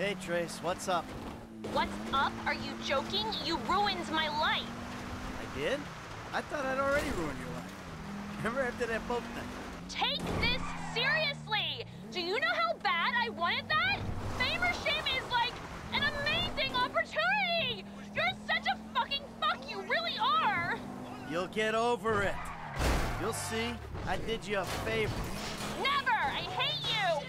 Hey, Trace, what's up? What's up? Are you joking? You ruined my life. I did? I thought I'd already ruined your life. Remember after that boat night? Take this seriously! Do you know how bad I wanted that? Famership is like an amazing opportunity! You're such a fucking fuck, you really are! You'll get over it. You'll see, I did you a favor. Never! I hate you!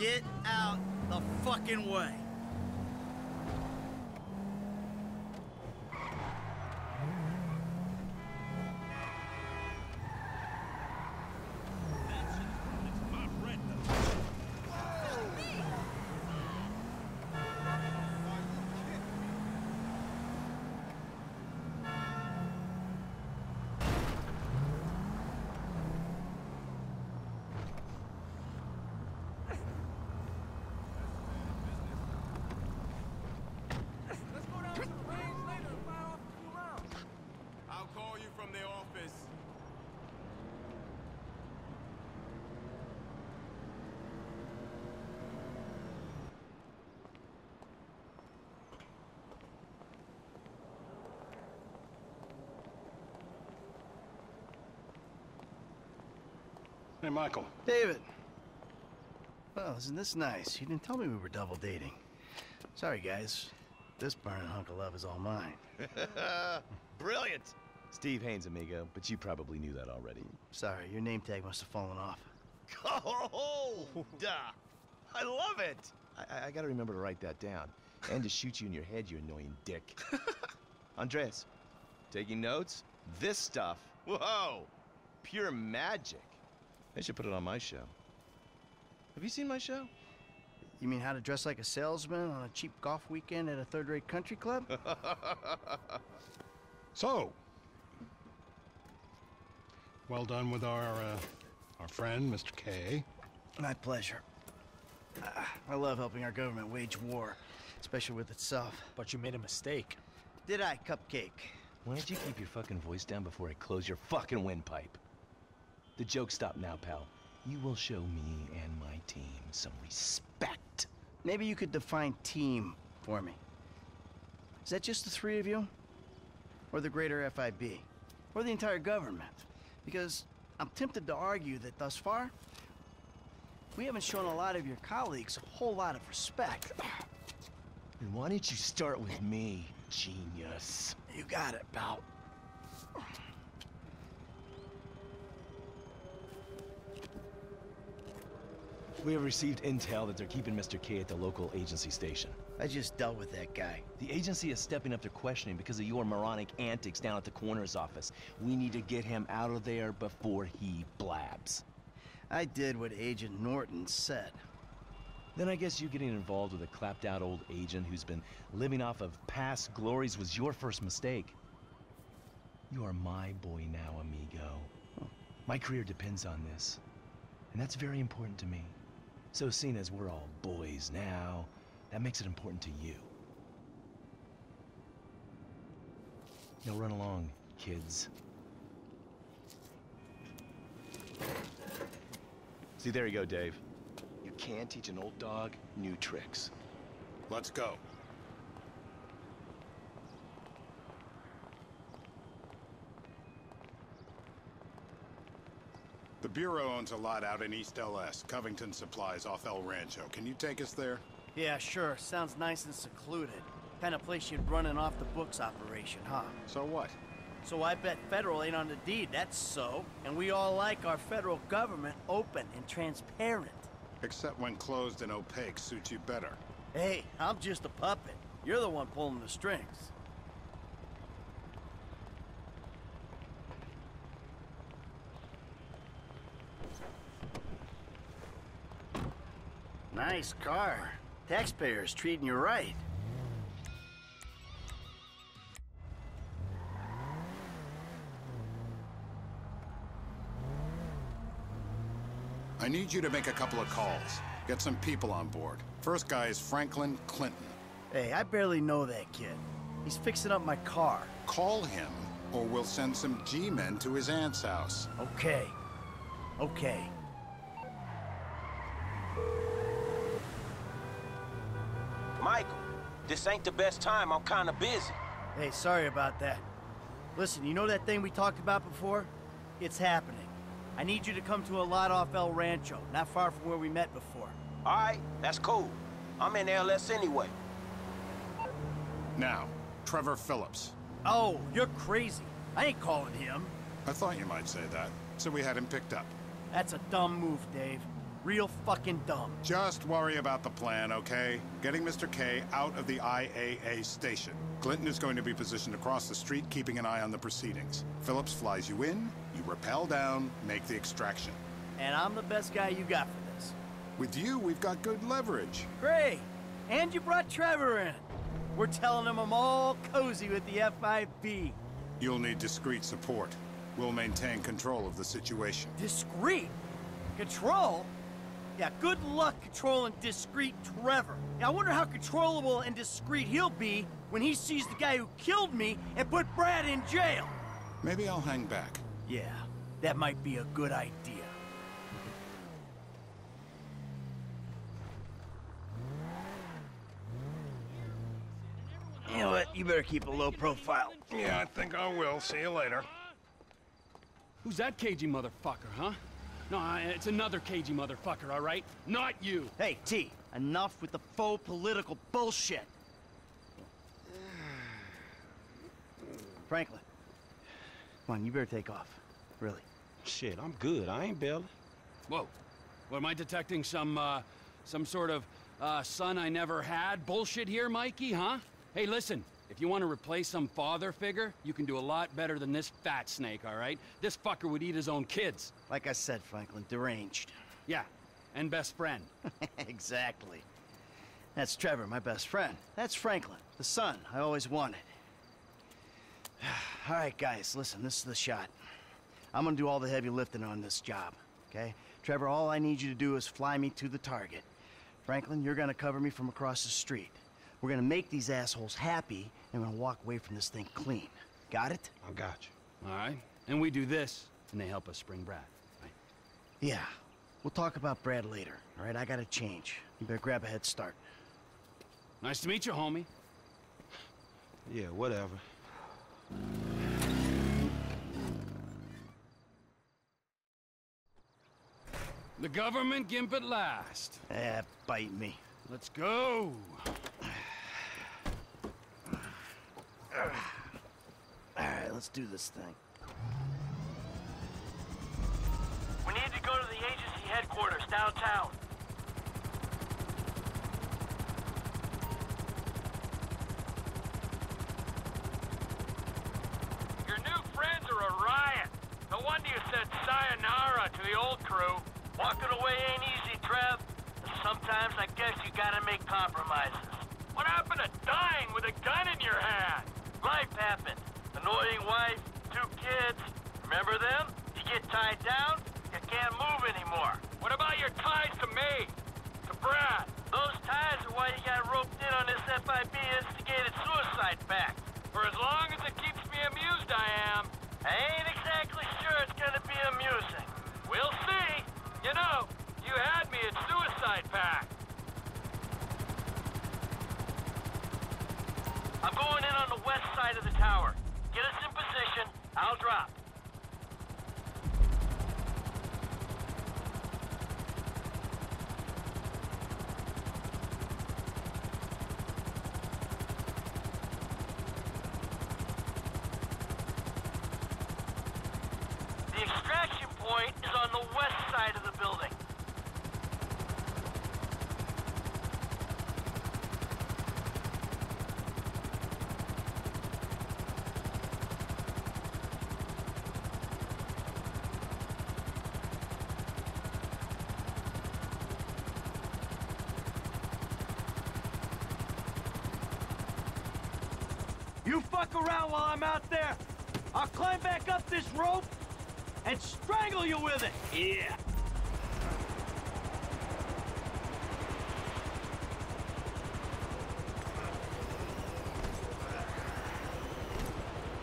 Get out the fucking way. Hey, Michael. David. Well, isn't this nice? You didn't tell me we were double dating. Sorry, guys. This burning hunk of love is all mine. Brilliant! Steve Haynes, amigo, but you probably knew that already. Sorry, your name tag must have fallen off. Oh, duh! I love it! I gotta remember to write that down. And to shoot you in your head, you annoying dick. Andres, taking notes? This stuff? Whoa! Pure magic. They should put it on my show. Have you seen my show? You mean how to dress like a salesman on a cheap golf weekend at a third-rate country club? So, well done with our friend, Mr. K. My pleasure. I love helping our government wage war, especially with itself. But you made a mistake. Did I, Cupcake? Why don't you keep your fucking voice down before I close your fucking windpipe? The joke stopped now, pal. You will show me and my team some respect. Maybe you could define team for me. Is that just the three of you? Or the greater FIB? Or the entire government? Because I'm tempted to argue that thus far, we haven't shown a lot of your colleagues a whole lot of respect. And why don't you start with me, genius? You got it, pal. We have received intel that they're keeping Mr. K at the local agency station. I just dealt with that guy. The agency is stepping up their questioning because of your moronic antics down at the coroner's office. We need to get him out of there before he blabs. I did what Agent Norton said. Then I guess you getting involved with a clapped-out old agent who's been living off of past glories was your first mistake. You are my boy now, amigo. My career depends on this, and that's very important to me. So seeing as we're all boys now, that makes it important to you. Now run along, kids. See, there you go, Dave. You can't teach an old dog new tricks. Let's go. The Bureau owns a lot out in East L.S., Covington Supplies off El Rancho. Can you take us there? Yeah, sure. Sounds nice and secluded. Kind of place you'd run an off-the-books operation, huh? So what? So I bet federal ain't on the deed, that's so. And we all like our federal government open and transparent. except when closed and opaque suits you better. Hey, I'm just a puppet. You're the one pulling the strings. Nice car. Taxpayers treating you right. I need you to make a couple of calls. Get some people on board. First guy is Franklin Clinton. Hey, I barely know that kid. He's fixing up my car. Call him, or we'll send some G-men to his aunt's house. Okay. Okay. Michael, this ain't the best time. I'm kind of busy. Hey, sorry about that. Listen, you know that thing we talked about before? It's happening. I need you to come to a lot off El Rancho, not far from where we met before. All right, that's cool. I'm in L.S. anyway. Now, Trevor Phillips. Oh, you're crazy. I ain't calling him. I thought you might say that, so we had him picked up. That's a dumb move, Dave. Real fucking dumb. Just worry about the plan, okay? Getting Mr. K out of the IAA station. Clinton is going to be positioned across the street, keeping an eye on the proceedings. Phillips flies you in, you rappel down, make the extraction. And I'm the best guy you got for this. With you, we've got good leverage. Great. And you brought Trevor in. We're telling him I'm all cozy with the FIB. You'll need discreet support. We'll maintain control of the situation. Discreet? Control? Yeah, good luck controlling discreet Trevor. Now, I wonder how controllable and discreet he'll be when he sees the guy who killed me and put Brad in jail. Maybe I'll hang back. Yeah, that might be a good idea. You know what? You better keep a low profile. Yeah, I think I will. See you later. Who's that cagey motherfucker, huh? No, it's another cagey motherfucker, all right? Not you! Hey, T, enough with the faux political bullshit! Franklin, come on, you better take off. Really. Shit, I'm good. I ain't bailing. Whoa. Well, am I detecting some sort of, son I never had bullshit here, Mikey, huh? Hey, listen. If you want to replace some father figure, you can do a lot better than this fat snake, all right? This fucker would eat his own kids. Like I said, Franklin, deranged. Yeah, and best friend. Exactly. That's Trevor, my best friend. That's Franklin, the son I always wanted. All right, guys, listen, this is the shot. I'm gonna do all the heavy lifting on this job, okay? Trevor, all I need you to do is fly me to the target. Franklin, you're gonna cover me from across the street. We're gonna make these assholes happy, and we're gonna walk away from this thing clean. Got it? I got you. All right. And we do this, and they help us bring Brad, right? Yeah. We'll talk about Brad later, all right? I gotta change. You better grab a head start. Nice to meet you, homie. Yeah, whatever. The government gimp at last. Eh, bite me. Let's go. All right, let's do this thing. We need to go to the agency headquarters downtown. Your new friends are a riot. No wonder you said sayonara to the old crew. Walking away ain't easy, Trev. Sometimes I guess you gotta make compromises. What happened to dying with a gun in your hand? Life happened. Annoying wife, 2 kids. Remember them? You get tied down, you can't move anymore. What about your ties to me? To Brad? Those ties are why you got roped in on this FIB instigated suicide pact. For as long as it keeps me amused, I am. I ain't exactly sure it's gonna be amusing. We'll see. You know, you had me at suicide pact. I'm going in on the west side of the tower. Get us in position, I'll drop. The extraction point is on the west side of the building. You fuck around while I'm out there. I'll climb back up this rope and strangle you with it. Yeah.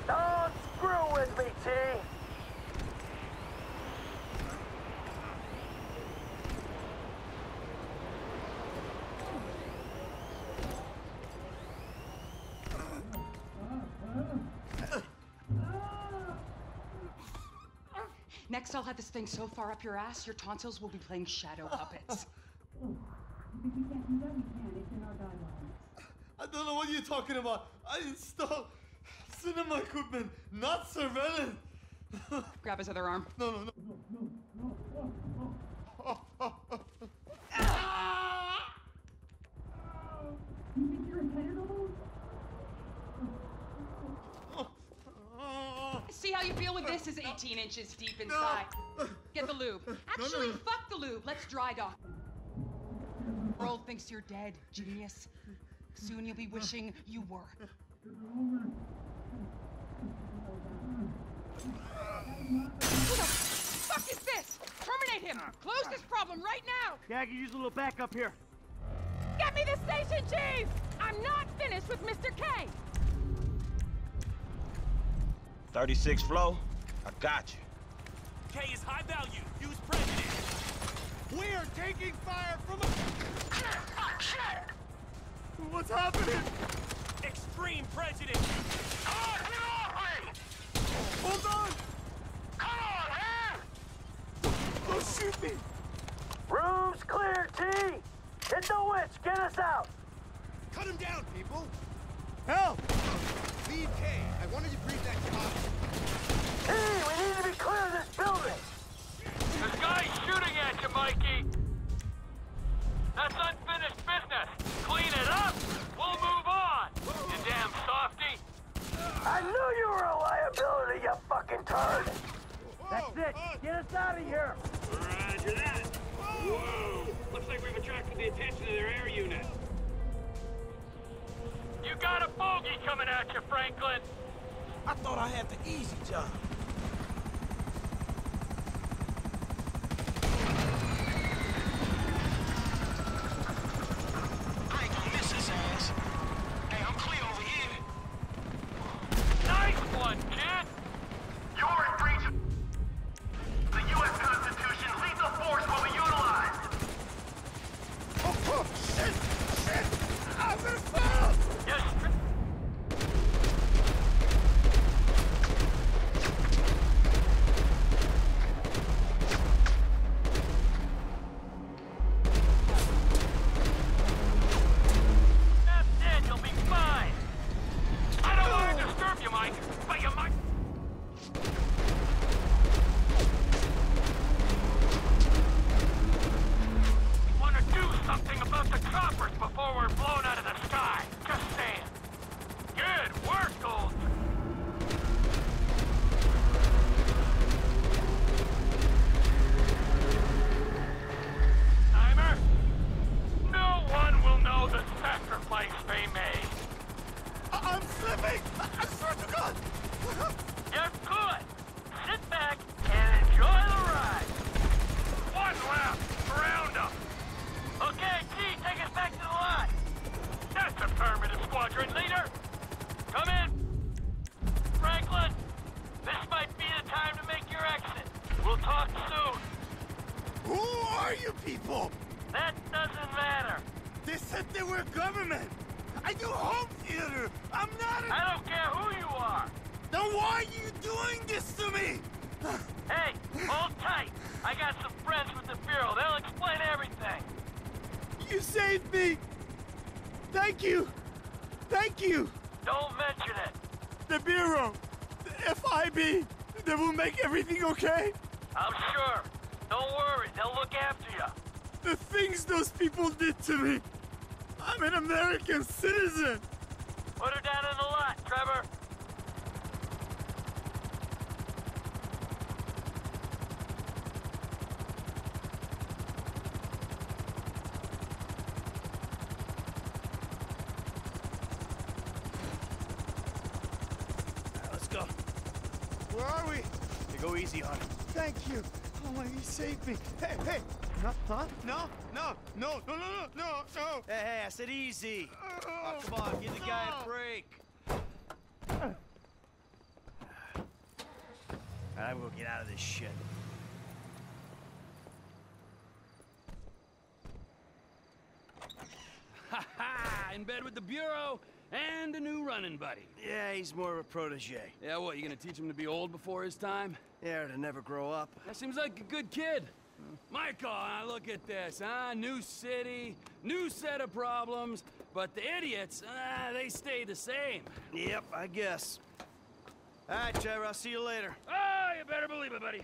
Don't screw with me, T. Next, I'll have this thing so far up your ass, your tonsils will be playing shadow puppets. I don't know what you're talking about. I installed cinema equipment, not surveillance. Grab his other arm. No. You think you're entitled? See how you feel with this is 18 inches deep inside. No. Get the lube. Actually, no. Fuck the lube. Let's dry dock. The world thinks you're dead, genius. Soon you'll be wishing you were. Who the fuck is this? Terminate him. Close this problem right now. Yeah, I can use a little backup here. Get me the station chief. I'm not finished with Mr. K. 36 flow, I got you. K is high value, use president. We are taking fire from a... Oh, shit! What's happening? Extreme prejudice. Hold on! Come on, man! Don't shoot me! Room's clear, T! Hit the witch, get us out! Cut him down, people! Help! Lead K. I wanted to brief that cop. Hey, we need to be clear of this building! This guy's shooting at you, Mikey! That's unfinished business! Clean it up! We'll move on! You damn softy! I knew you were a liability, you fucking turd! That's it! Get us out of here! Roger that! Whoa! Looks like we've attracted the attention of their air unit. You got a bogey coming at you, Franklin! I thought I had the easy job. I ain't gonna miss his ass. Hey, I'm clear over here. Nice one, kid! You're in breach of the U.S. Constitution. Lethal force will be utilized! Oh, shit! Shit! I'm gonna fall! Okay? I'm sure. Don't worry, they'll look after you. The things those people did to me. I'm an American citizen. Put her down in the lot, Trevor. Where are we? Hey, go easy on him. Thank you. Oh my, he saved me. Hey, hey. No, huh? No. Hey, I said easy. Oh, come on, give the guy a break. I will get out of this shit. Ha ha! In bed with the Bureau and a new running buddy. Yeah, he's more of a protege. Yeah, what, you gonna teach him to be old before his time? Yeah, to never grow up. That seems like a good kid. Michael, look at this, huh? New city, new set of problems, but the idiots, they stay the same. Yep, I guess. All right, Trevor, I'll see you later. Oh, you better believe it, buddy.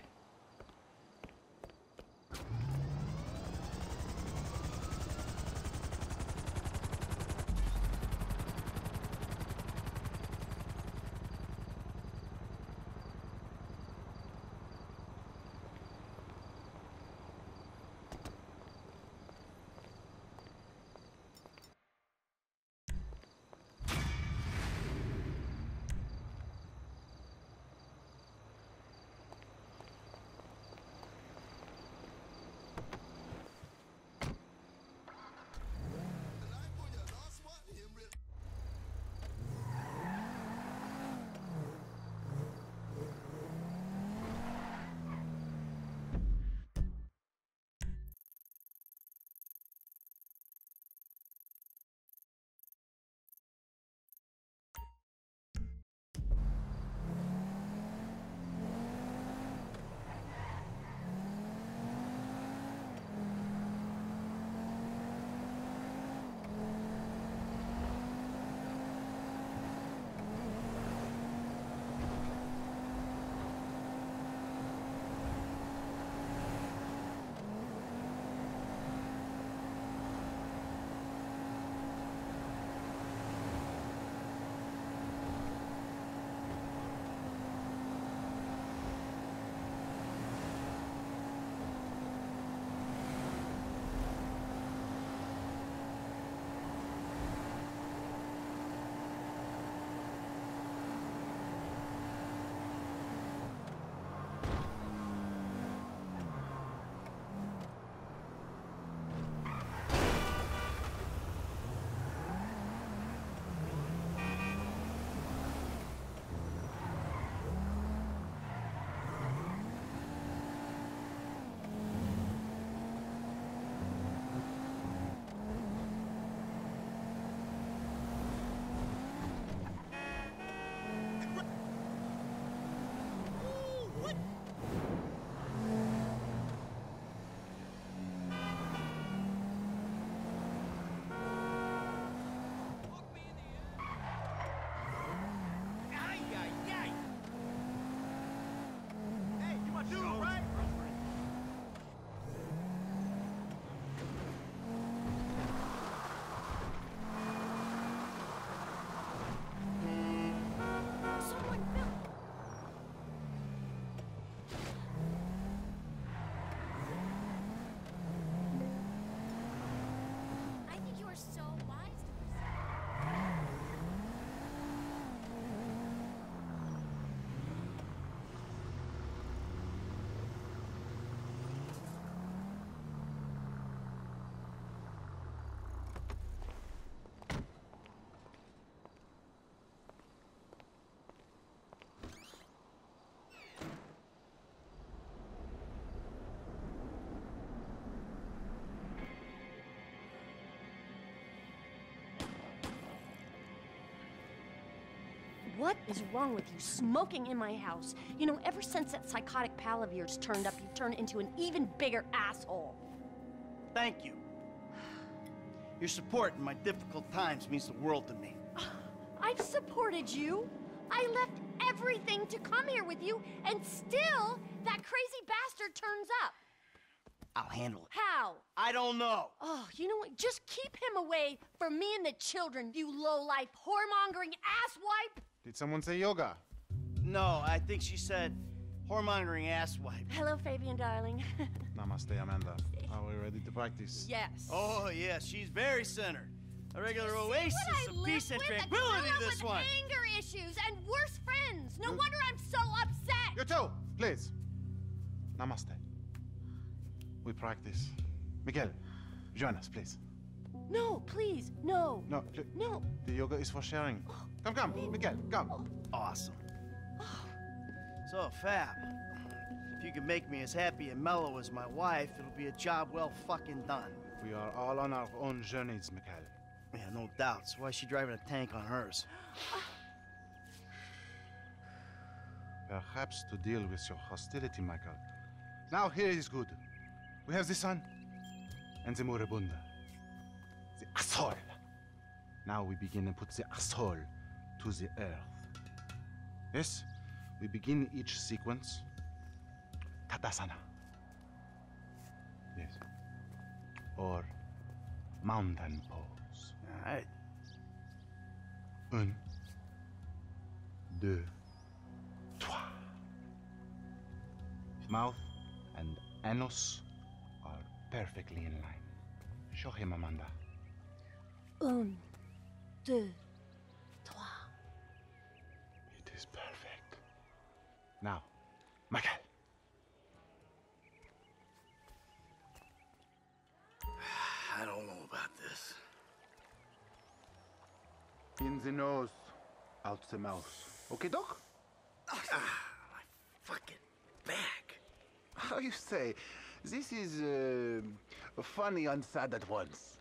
What is wrong with you smoking in my house? You know, ever since that psychotic pal of yours turned up, you've turned into an even bigger asshole. Thank you. Your support in my difficult times means the world to me. I've supported you. I left everything to come here with you, and still, that crazy bastard turns up. I'll handle it. How? I don't know. Oh, you know what? Just keep him away from me and the children, you low-life, whoremongering asswipe. Did someone say yoga? No, I think she said whoremongering asswipe. Hello, Fabian, darling. Namaste, Amanda. Are we ready to practice? Yes. Oh, yes, she's very centered. A regular oasis of peace and tranquility, this one. Anger issues and worse friends. No wonder I'm so upset. You too, please. Namaste. We practice. Miguel, join us, please. No, please, no. No, no. The yoga is for sharing. Come, come, Miguel, come. Awesome. So, Fab, if you can make me as happy and mellow as my wife, it'll be a job well fucking done. We are all on our own journeys, Mikhail. Yeah, no doubts. Why is she driving a tank on hers? Perhaps to deal with your hostility, Michael. Now here is good. We have the sun and the moribunda. The asshole. Now we begin and put the asshole to the earth. Yes, we begin each sequence. Tadasana. Yes. Or mountain pose. All right. Un, deux, trois. Mouth and anus are perfectly in line. Show him, Amanda. Un, deux, trois. It is perfect. Now, Mikhail. I don't know about this. In the nose, out the mouth. Okay, Doc? My fucking back. How you say? This is funny and sad at once.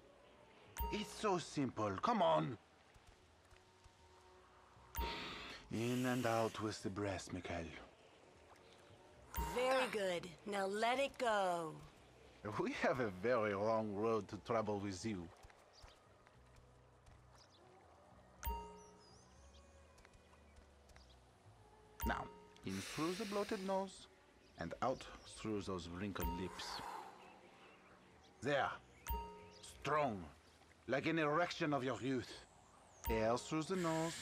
It's so simple. Come on. In and out with the breast, Mikhail. Very good. Now let it go. We have a very long road to travel with you. Now, in through the bloated nose and out through those wrinkled lips. There. Strong. Like an erection of your youth. Air through the nose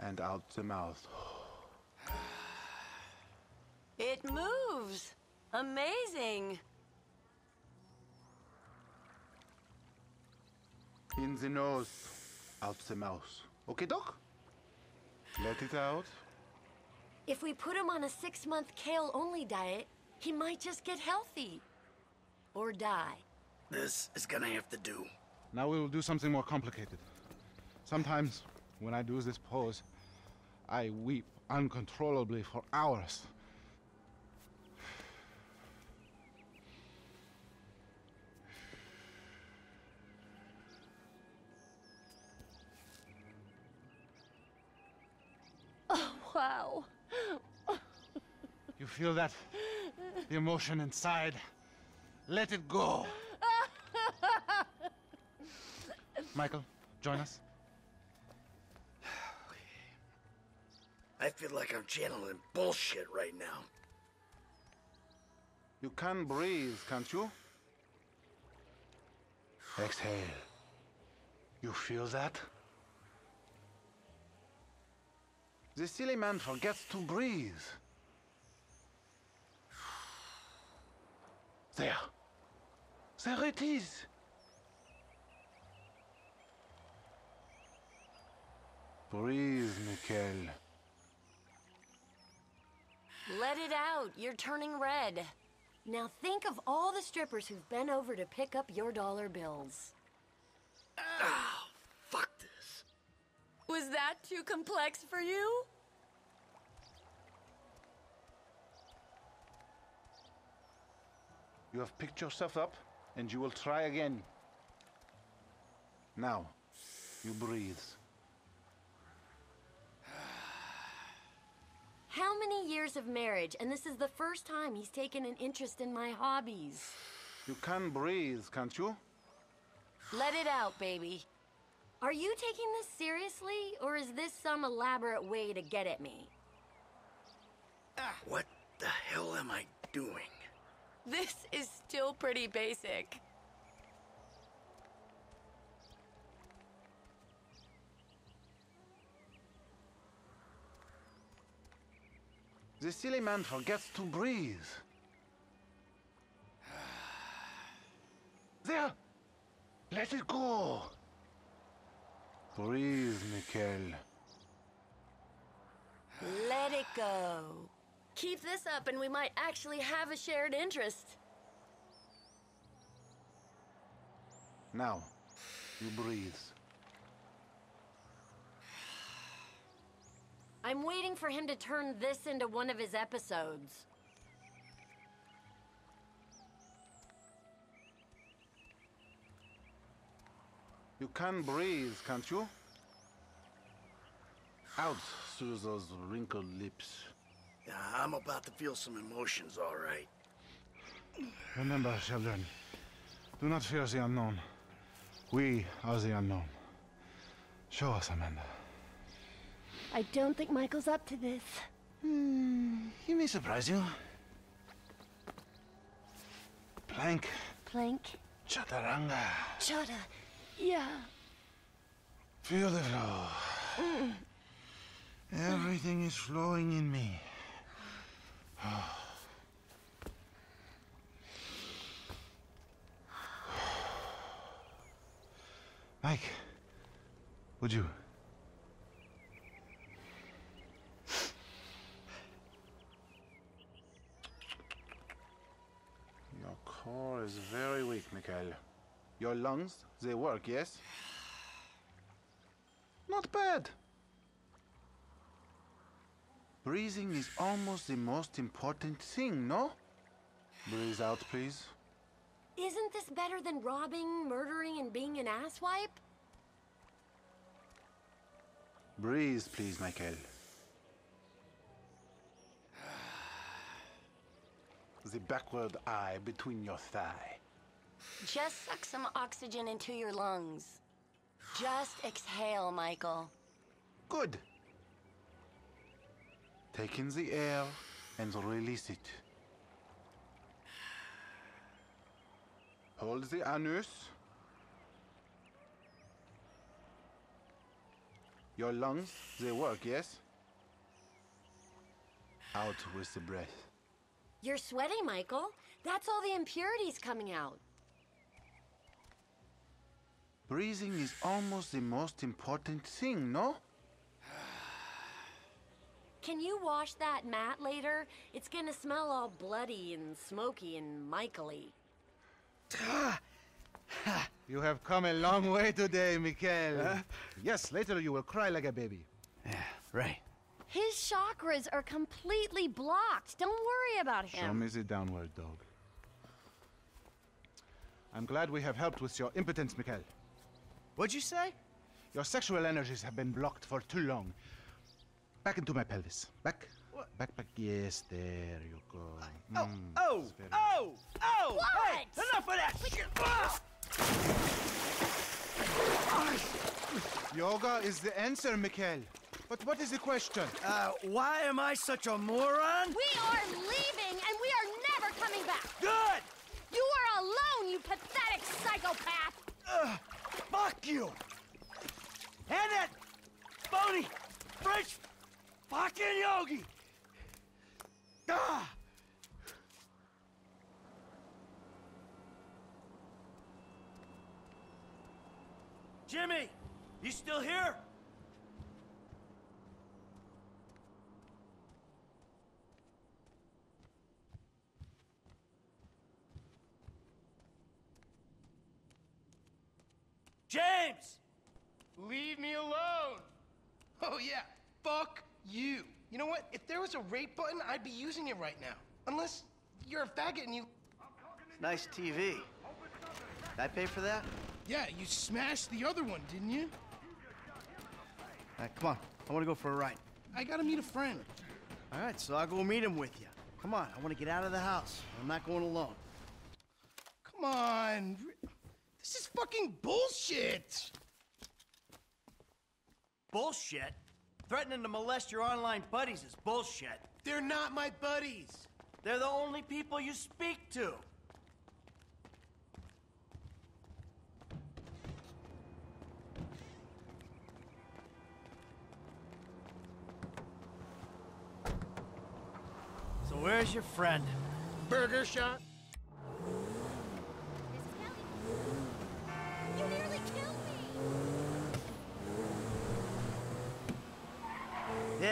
and out the mouth. It moves. Amazing. In the nose, out the mouth. Okay, Doc? Let it out. If we put him on a 6-month kale-only diet, he might just get healthy. Or die. This is gonna have to do. Now we will do something more complicated. Sometimes, when I do this pose, I weep uncontrollably for hours. Wow. You feel that? The emotion inside. Let it go. Michael, join us. I feel like I'm channeling bullshit right now. You can breathe, can't you? Exhale. You feel that? The silly man forgets to breathe. There. There it is. Breathe, Mikhail. Let it out. You're turning red. Now think of all the strippers who've been over to pick up your dollar bills. Oh, fuck this. Was that too complex for you? You have picked yourself up, and you will try again. Now, you breathe. How many years of marriage, and this is the first time he's taken an interest in my hobbies. You can breathe, can't you? Let it out, baby. Are you taking this seriously, or is this some elaborate way to get at me? What the hell am I doing? This is still pretty basic. The silly man forgets to breathe. There! Let it go! Breathe, Mikhail. Let it go. Keep this up and we might actually have a shared interest. Now, you breathe. I'm waiting for him to turn this into one of his episodes. You can breathe, can't you? Out through those wrinkled lips. Yeah, I'm about to feel some emotions, all right. Remember, children, do not fear the unknown. We are the unknown. Show us, Amanda. I don't think Michael's up to this. He may surprise you. Plank. Plank. Chaturanga. Chata. Yeah. Feel the flow. Everything is flowing in me. Mike, would you? Your core is very weak, Mikhail. Your lungs, they work, yes? Not bad. Breathing is almost the most important thing, no? Breathe out, please. Isn't this better than robbing, murdering, and being an asswipe? Breathe, please, Mikhail. The backward eye between your thigh. Just suck some oxygen into your lungs. Just exhale, Michael. Good. Take in the air and release it. Hold the anus. Your lungs, they work, yes? Out with the breath. You're sweaty, Michael. That's all the impurities coming out. Breathing is almost the most important thing, no? Can you wash that mat later? It's gonna smell all bloody and smoky and Michael-y. You have come a long way today, Mikhail. Yes, later you will cry like a baby. Yeah, right. His chakras are completely blocked. Don't worry about him. Show me the downward dog. I'm glad we have helped with your impotence, Mikhail. What'd you say? Your sexual energies have been blocked for too long. Back into my pelvis. Back. What? Back, back. Yes, there you go. Oh! What? Hey, enough of that! Yoga is the answer, Mikhail. But what is the question? Why am I such a moron? We are leaving, and we are never coming back. Good! You are alone, you pathetic psychopath! Fuck you! And that phony French fucking yogi! Ah! Jimmy, you still here? James! Leave me alone! Oh yeah, fuck you. You know what? If there was a rape button, I'd be using it right now. Unless you're a faggot and you... Nice TV. Did I pay for that? Yeah, you smashed the other one, didn't you? All right, come on. I want to go for a ride. I gotta meet a friend. All right, so I'll go meet him with you. Come on, I want to get out of the house. I'm not going alone. Come on. This is fucking bullshit! Bullshit? Threatening to molest your online buddies is bullshit. They're not my buddies. They're the only people you speak to. So where's your friend? Burger Shot?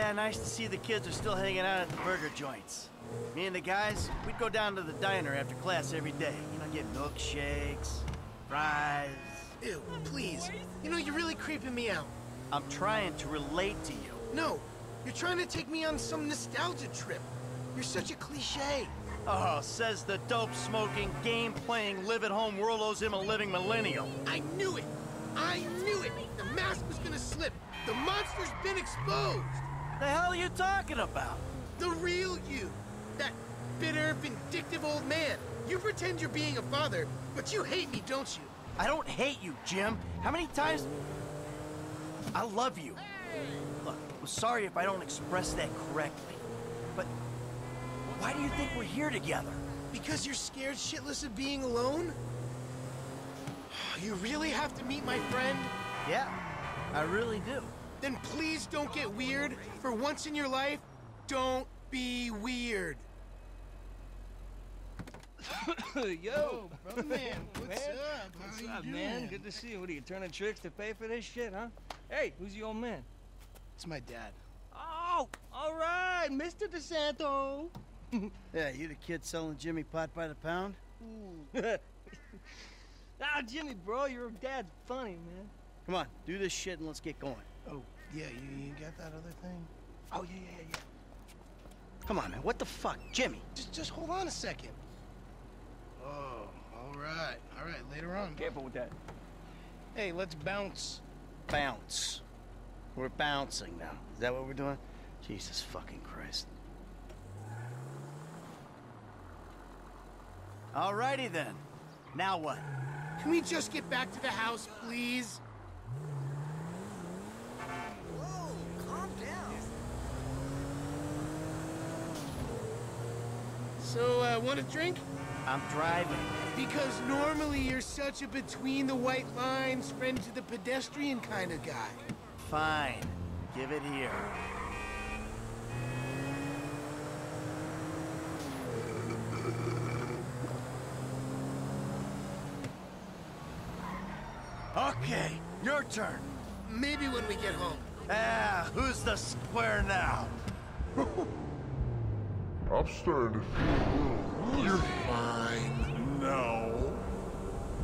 Yeah, nice to see the kids are still hanging out at the burger joints. Me and the guys, we'd go down to the diner after class every day. You know, get milkshakes, fries... Ew, please. You know, you're really creeping me out. I'm trying to relate to you. No, you're trying to take me on some nostalgia trip. You're such a cliché. Oh, says the dope-smoking, game-playing, live-at-home Worldo's him a living millennial. I knew it! I knew it! The mask was gonna slip! The monster's been exposed! The hell are you talking about? The real you! That bitter, vindictive old man! You pretend you're being a father, but you hate me, don't you? I don't hate you, Jim! How many times... I love you! Look, I'm sorry if I don't express that correctly, but... why do you think we're here together? Because you're scared shitless of being alone? You really have to meet my friend? Yeah, I really do. Then please don't get weird. For once in your life, don't be weird. Yo, brother man, what's up? What's up, man? Good to see you. What are you, turning tricks to pay for this shit, huh? Hey, who's the old man? It's my dad. Oh, all right, Mr. DeSanto. Yeah, you the kid selling Jimmy pot by the pound? Ooh. Ah, Jimmy, bro, your dad's funny, man. Come on, do this shit and let's get going. Oh, yeah, you got that other thing? Oh, yeah. Come on, man, what the fuck? Jimmy. Just hold on a second. Oh, all right, later on. Careful with that. Hey, let's bounce. Bounce. We're bouncing now. Is that what we're doing? Jesus fucking Christ. Alrighty then. Now what? Can we just get back to the house, please? Whoa, calm down. So, want a drink? I'm driving. Because normally you're such a between the white lines, friend to the pedestrian kind of guy. Fine. Give it here. Okay, your turn. Maybe when we get home. Ah, who's the square now? I'm starting to feel a little... You're fine. No.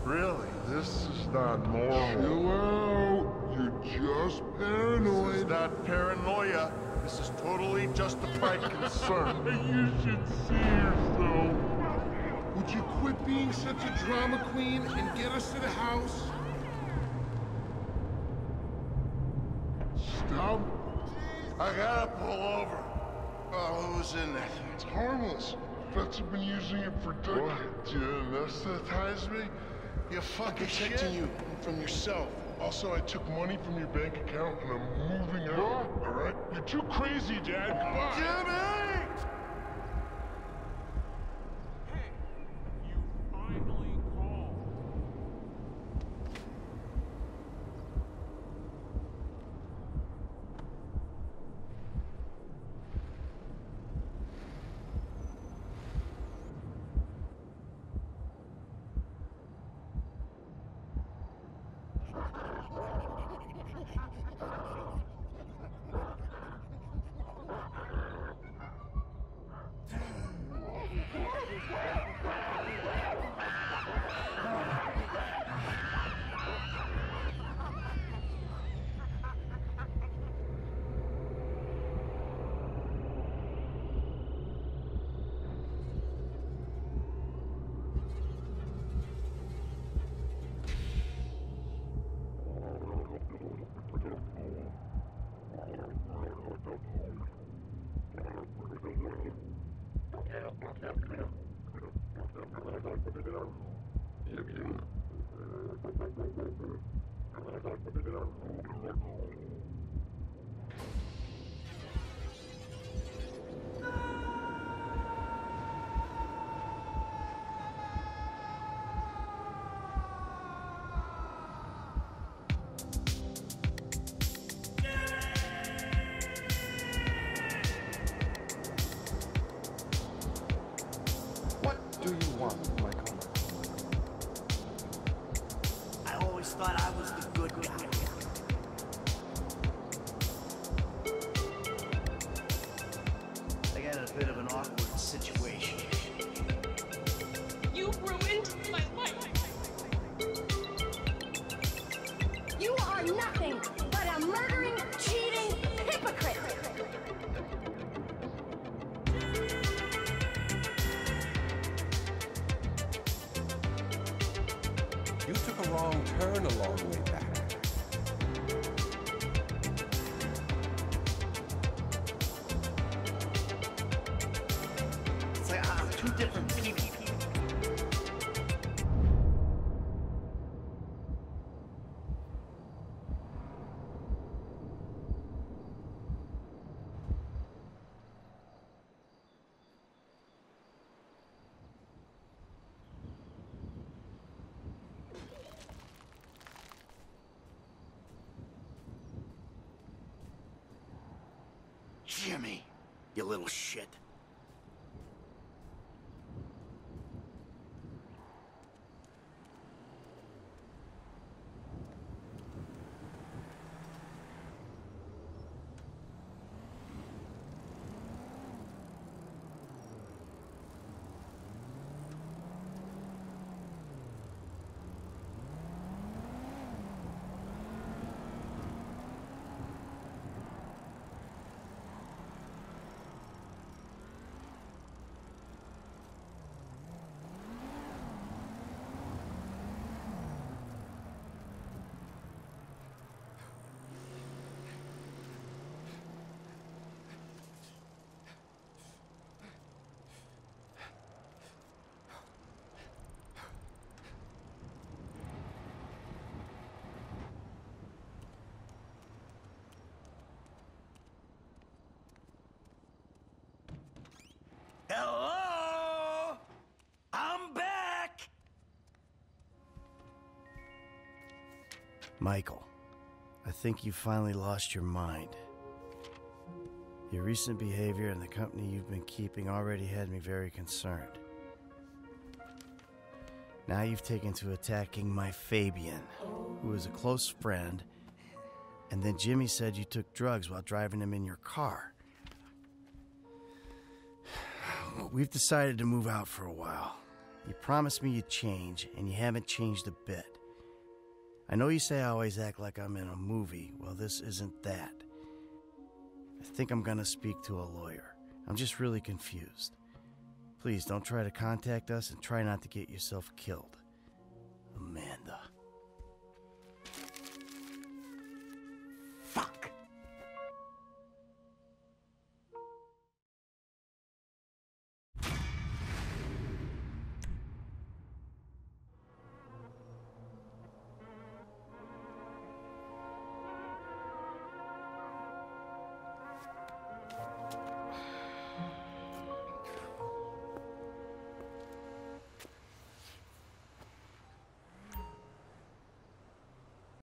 Really, this is not normal. You're just paranoid. This is not paranoia. This is totally justified concern. You should see yourself. Would you quit being such a drama queen and get us to the house? Stop. I gotta pull over. Oh, who's in there? It's harmless. Feds have been using it for decades. You anesthetize me? You fucking shit. Protecting you from yourself. Also, I took money from your bank account and I'm moving out. All right? You're too crazy, Dad. Goodbye. Jimmy! Hey, you finally called. I always thought I was the good guy. You took a wrong turn a long way back. It's like, ah, two different people. Jimmy, you little shit. Hello? I'm back! Michael, I think you finally lost your mind. Your recent behavior and the company you've been keeping already had me very concerned. Now you've taken to attacking my Fabian, who is a close friend, and then Jimmy said you took drugs while driving him in your car. We've decided to move out for a while. You promised me you'd change, and you haven't changed a bit. I know you say I always act like I'm in a movie. Well, this isn't that. I think I'm gonna speak to a lawyer. I'm just really confused. Please don't try to contact us and try not to get yourself killed. Amanda.